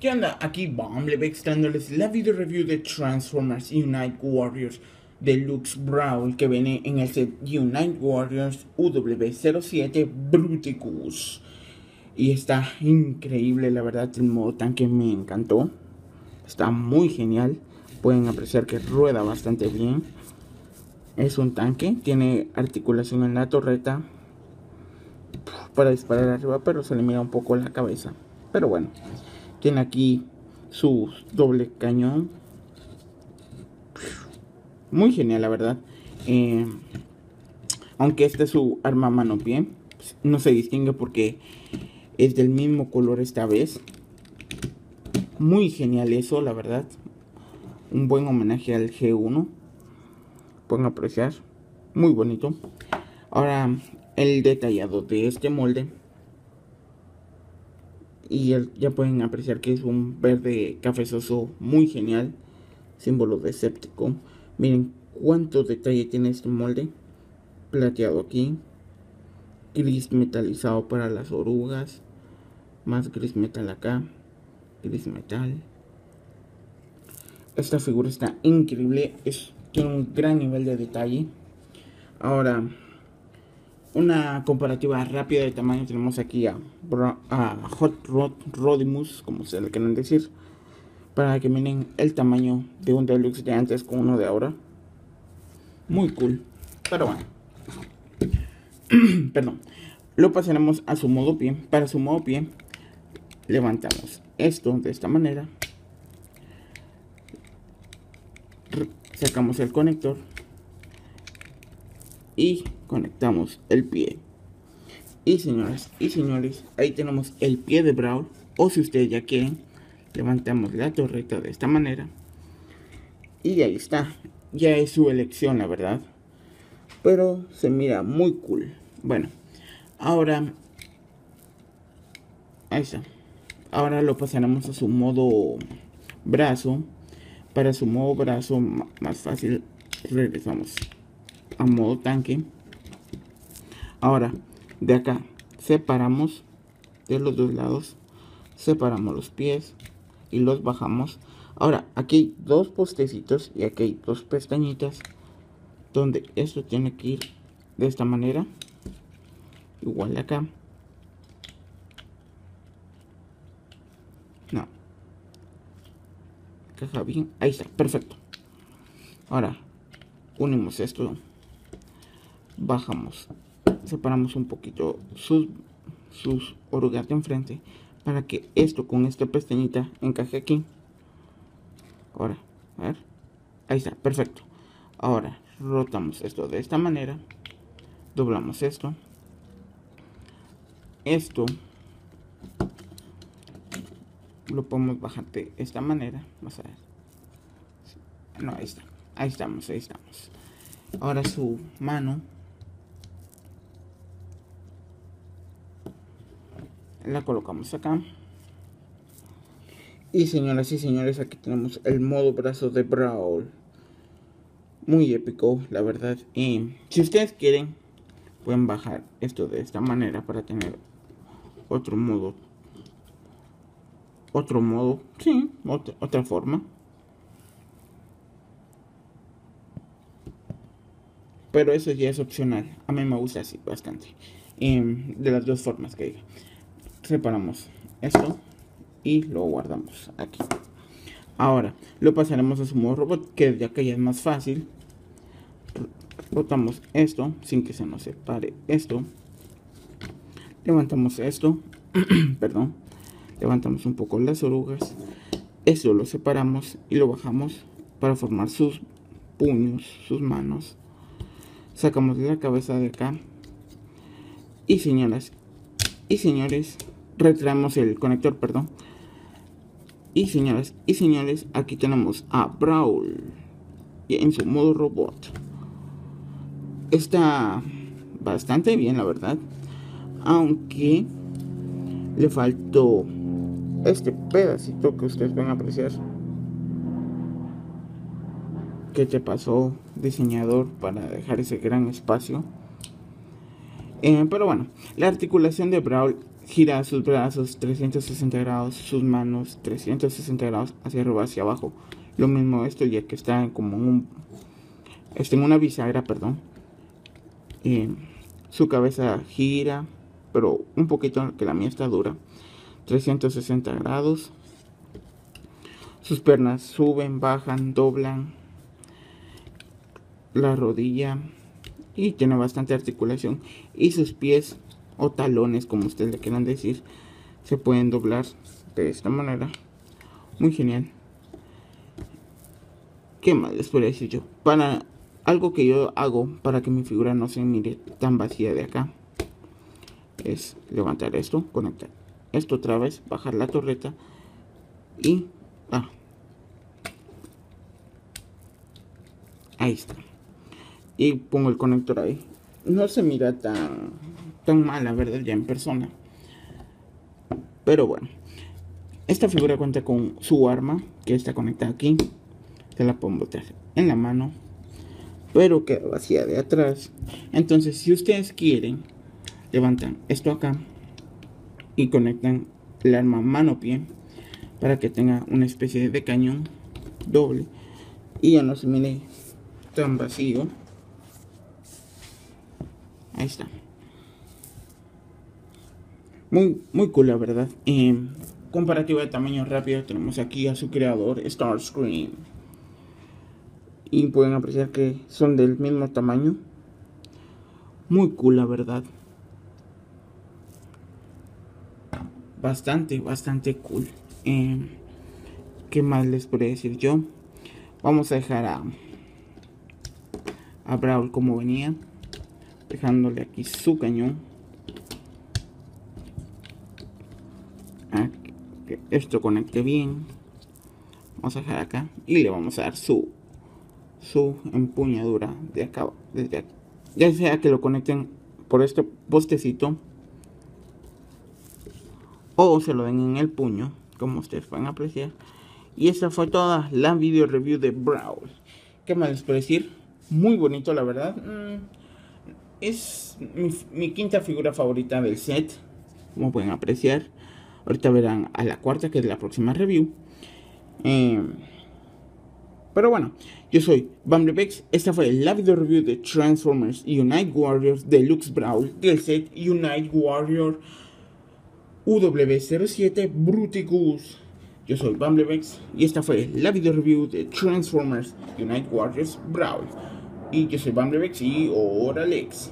¿Qué onda? Aquí Bumblebee dándoles la video review de Transformers Unite Warriors Deluxe Brawl que viene en el set Unite Warriors UW-07 Bruticus. Y está increíble, la verdad, el modo tanque me encantó. Está muy genial, pueden apreciar que rueda bastante bien. Es un tanque, tiene articulación en la torreta para disparar arriba, pero se le mira un poco la cabeza. Pero bueno, tiene aquí su doble cañón. Muy genial, la verdad. Aunque este es su arma mano-pie, no se distingue porque es del mismo color esta vez. Muy genial eso, la verdad. Un buen homenaje al G1. Pueden apreciar. Muy bonito. Ahora, el detallado de este molde. Y ya pueden apreciar que es un verde cafezoso muy genial, símbolo de Decepticon. Miren cuánto detalle tiene este molde. Plateado aquí, gris metalizado para las orugas, más gris metal acá, gris metal. Esta figura está increíble, tiene un gran nivel de detalle. Ahora, una comparativa rápida de tamaño, tenemos aquí a Hot Rod, Rodimus, como se le quieren decir, para que miren el tamaño de un Deluxe de antes con uno de ahora. Muy cool, pero bueno. Perdón. Lo pasaremos a su modo pie. Para su modo pie, levantamos esto de esta manera, sacamos el conector y conectamos el pie. Y señoras y señores, ahí tenemos el pie de Brawl. O si ustedes ya quieren, levantamos la torreta de esta manera. Y ahí está. Ya es su elección, la verdad. Pero se mira muy cool. Bueno, ahora, ahí está. Ahora lo pasaremos a su modo brazo. Para su modo brazo, más fácil, regresamos a modo tanque. Ahora de acá separamos de los dos lados, separamos los pies y los bajamos. Ahora aquí hay dos postecitos y aquí hay dos pestañitas donde esto tiene que ir de esta manera, igual de acá. No encaja bien, ahí está, perfecto. Ahora unimos esto, bajamos, separamos un poquito sus orugas de enfrente para que esto con esta pestañita encaje aquí. Ahora, a ver, ahí está, perfecto. Ahora rotamos esto de esta manera, doblamos esto lo podemos bajar de esta manera, vamos a ver. No, ahí está. Ahí estamos. Ahora su mano la colocamos acá. Y señoras y señores, aquí tenemos el modo brazo de Brawl. Muy épico, la verdad. Y si ustedes quieren, pueden bajar esto de esta manera para tener otro modo, sí, otra forma. Pero eso ya es opcional. A mí me gusta así bastante. De las dos formas que diga. Separamos esto y lo guardamos aquí. Ahora lo pasaremos a su modo robot, que ya que ya es más fácil. Rotamos esto sin que se nos separe esto. Levantamos esto. Perdón. Levantamos un poco las orugas. Esto lo separamos y lo bajamos para formar sus puños, sus manos. Sacamos la cabeza de acá. Y señoras y señores, retraemos el conector, perdón. Y señoras y señores, aquí tenemos a Brawl en su modo robot. Está bastante bien, la verdad. Aunque le faltó este pedacito que ustedes van a apreciar. ¿Qué te pasó, diseñador, para dejar ese gran espacio? Pero bueno, la articulación de Brawl Gira sus brazos 360 grados, sus manos 360 grados hacia arriba, hacia abajo. Lo mismo esto, ya que está como en una bisagra, perdón. Su cabeza gira, pero un poquito, que la mía está dura, 360 grados. Sus piernas suben, bajan, doblan la rodilla y tiene bastante articulación. Y sus pies o talones, como ustedes le quieran decir, se pueden doblar de esta manera. Muy genial. ¿Qué más les podría decir yo? Para algo que yo hago para que mi figura no se mire tan vacía de acá, es levantar esto, conectar esto otra vez, bajar la torreta y ahí está. Y pongo el conector ahí. No se mira tan mal, la verdad, ya en persona. Pero bueno, esta figura cuenta con su arma, que está conectada aquí. Se la pueden botar en la mano, pero queda vacía de atrás. Entonces, si ustedes quieren, levantan esto acá y conectan el arma mano-pie para que tenga una especie de cañón doble y ya no se mire tan vacío. Ahí está. Muy cool, la verdad. Comparativa de tamaño rápido, tenemos aquí a su creador, Starscream, y pueden apreciar que son del mismo tamaño. Muy cool, la verdad. Bastante cool. ¿Qué más les podría decir yo? Vamos a dejar a Brawl como venía, dejándole aquí su cañón. Aquí, que esto conecte bien. Vamos a dejar acá y le vamos a dar su empuñadura de acá, desde aquí. Ya sea que lo conecten por este postecito o se lo den en el puño, como ustedes van a apreciar. Y esa fue toda la video review de Brawl. ¿Qué más les puedo decir? Muy bonito, la verdad. Es mi quinta figura favorita del set, como pueden apreciar. Ahorita verán a la cuarta, que es la próxima review. Pero bueno, yo soy BambliPex. Esta fue la video review de Transformers Unite Warriors Deluxe Brawl del set Unite Warrior UW-07 Bruticus. Yo soy BambliPex y esta fue la video review de Transformers Unite Warriors Brawl. Y yo soy BambliPex y Oralex.